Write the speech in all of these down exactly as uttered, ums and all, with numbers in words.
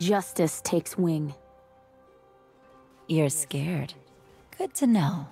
Justice takes wing. You're scared. Good to know.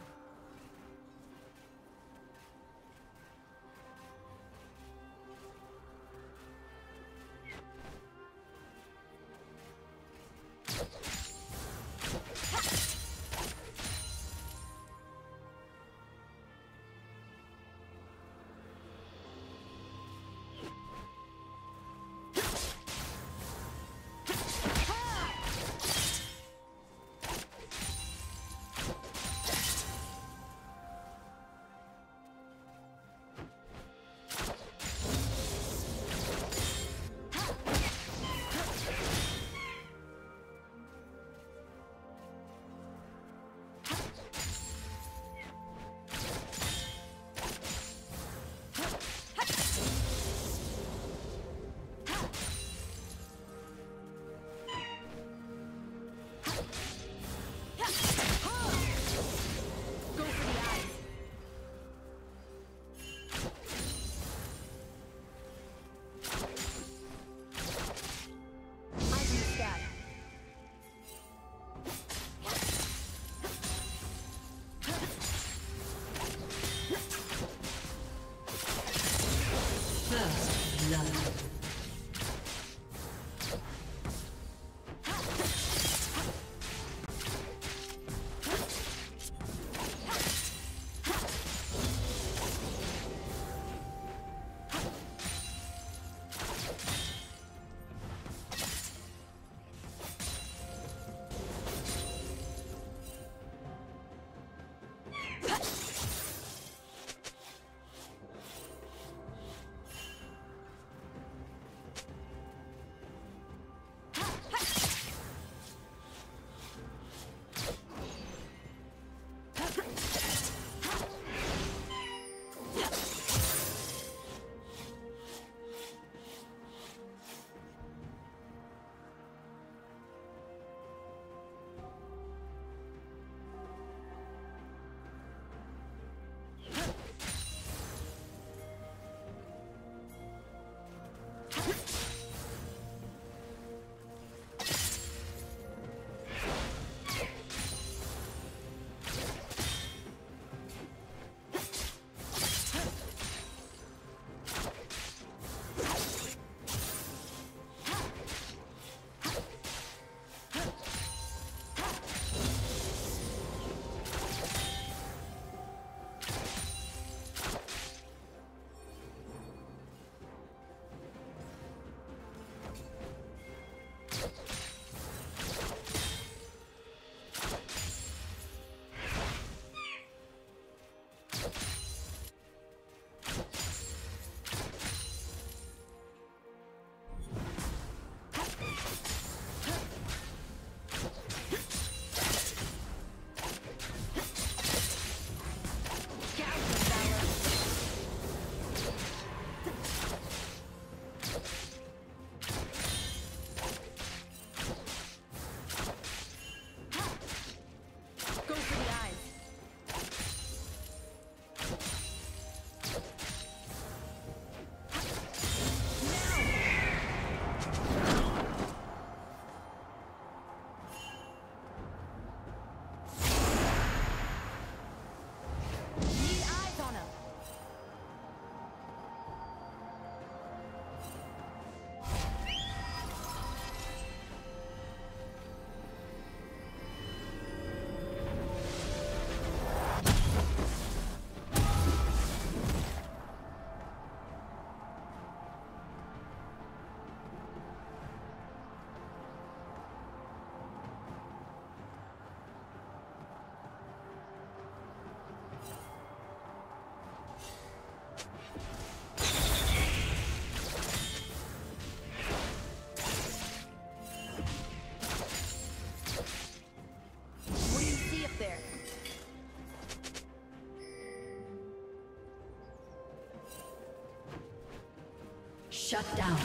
Shut down.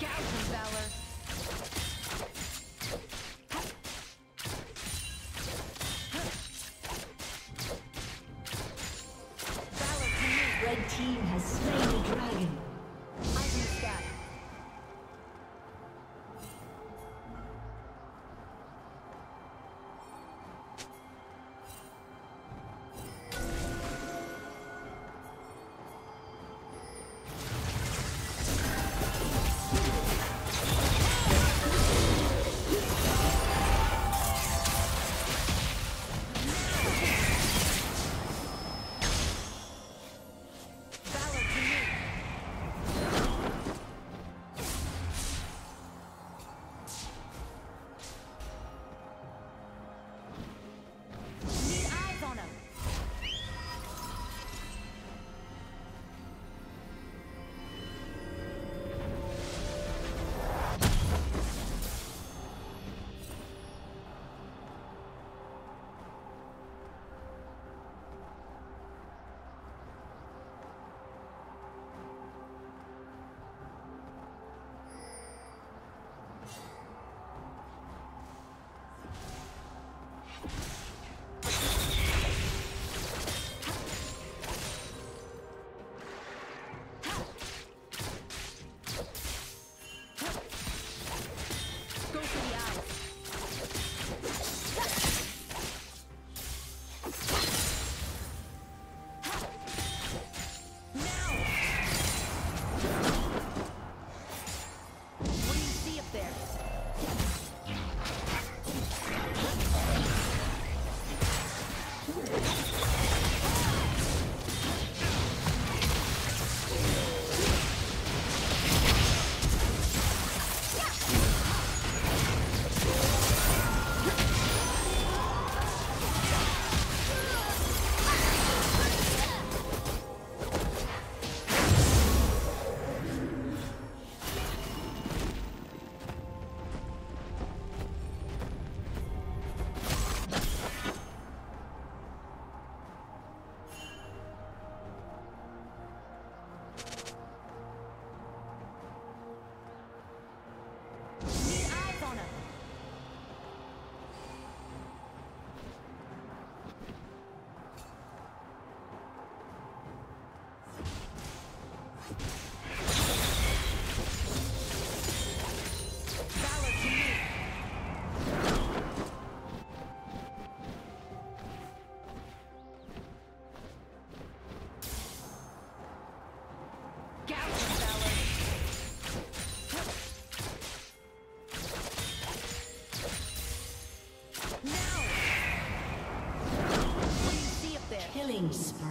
Gather Killing spree.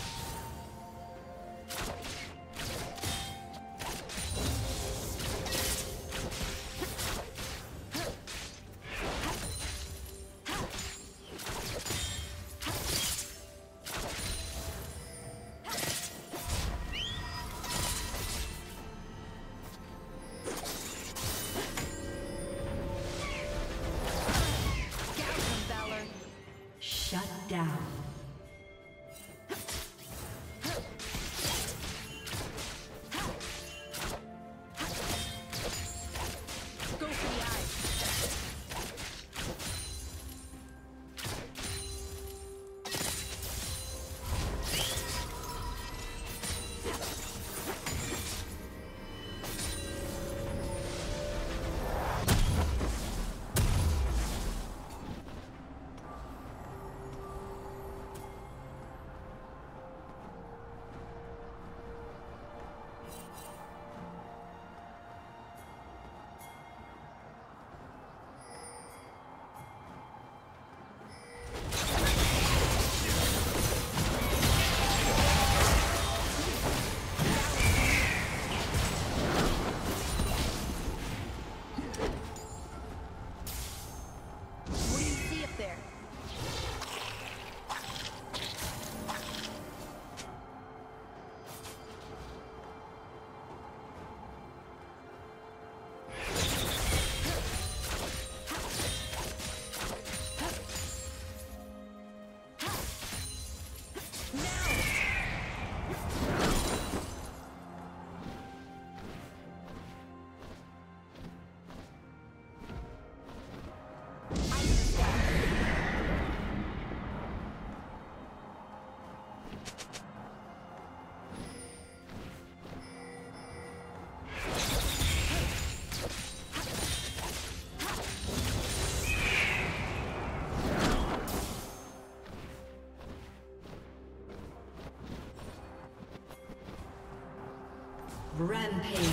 Rampage.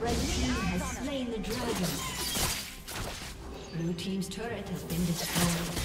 Red team has slain the dragon. Blue team's turret has been destroyed.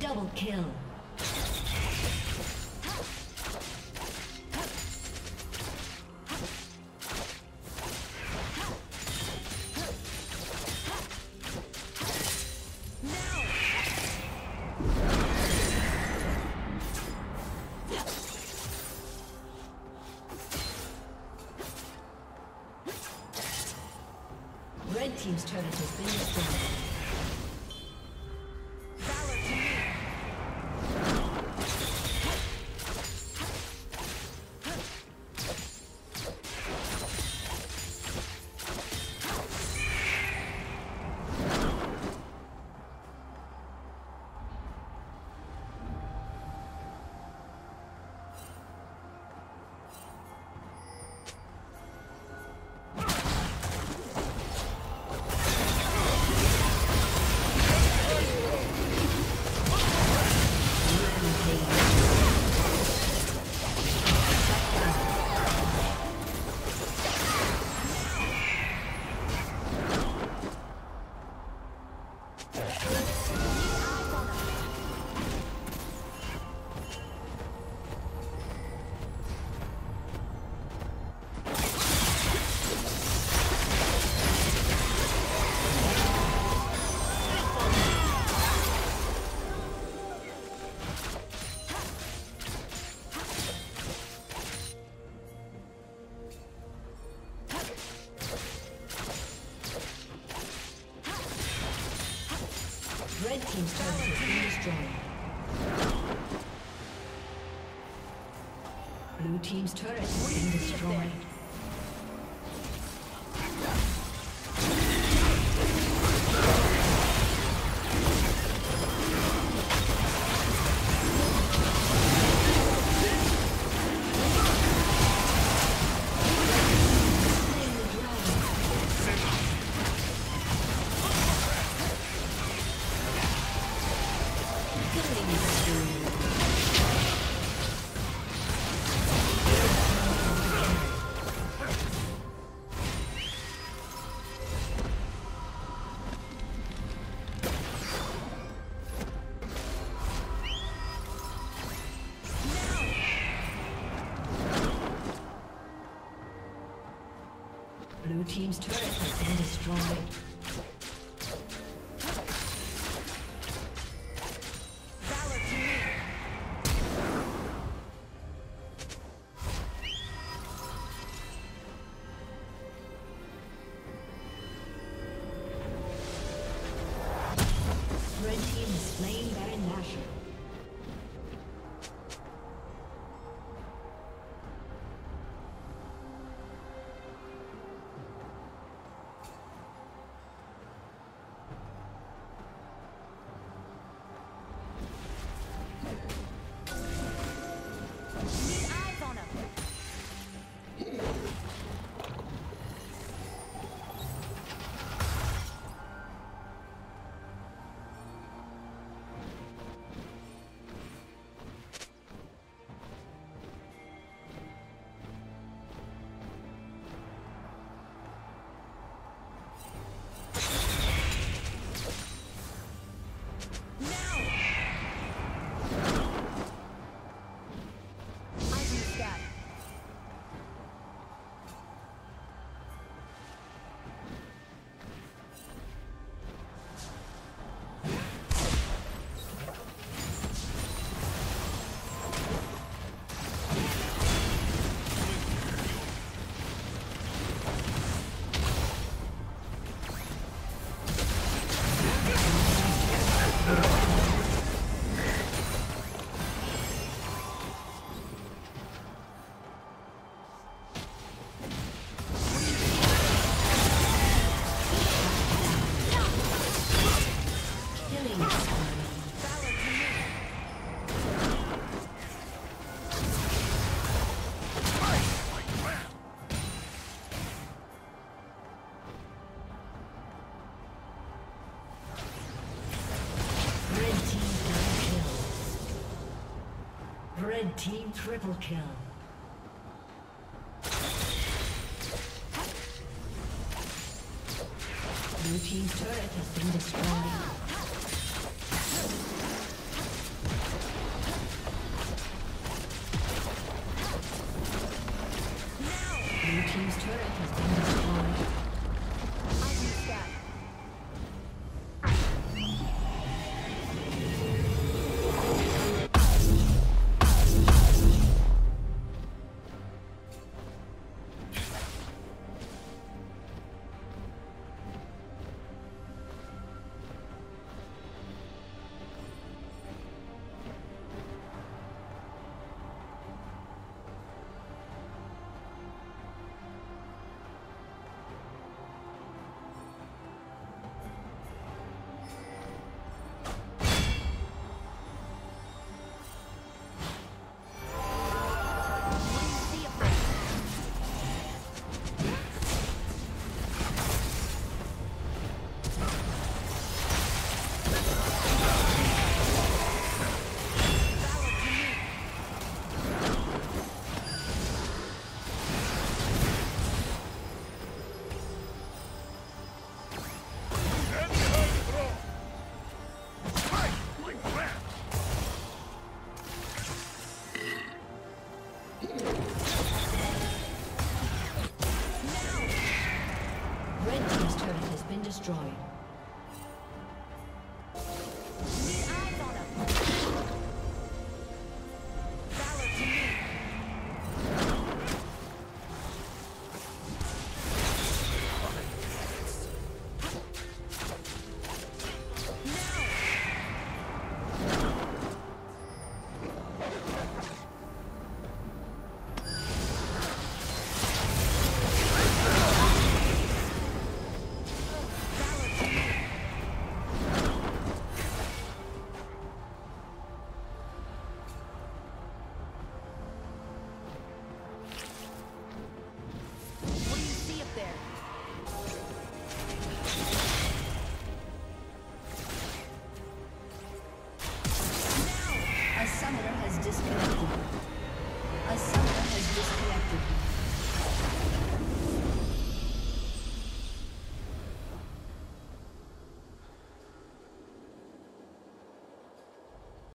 Double kill. Now. team's turret has been destroyed. Team's turret has been destroyed. Blue team's turret has been destroyed. Blue team's turret has been destroyed. Red team triple kill. Blue team's turret has been destroyed. This turret has been destroyed.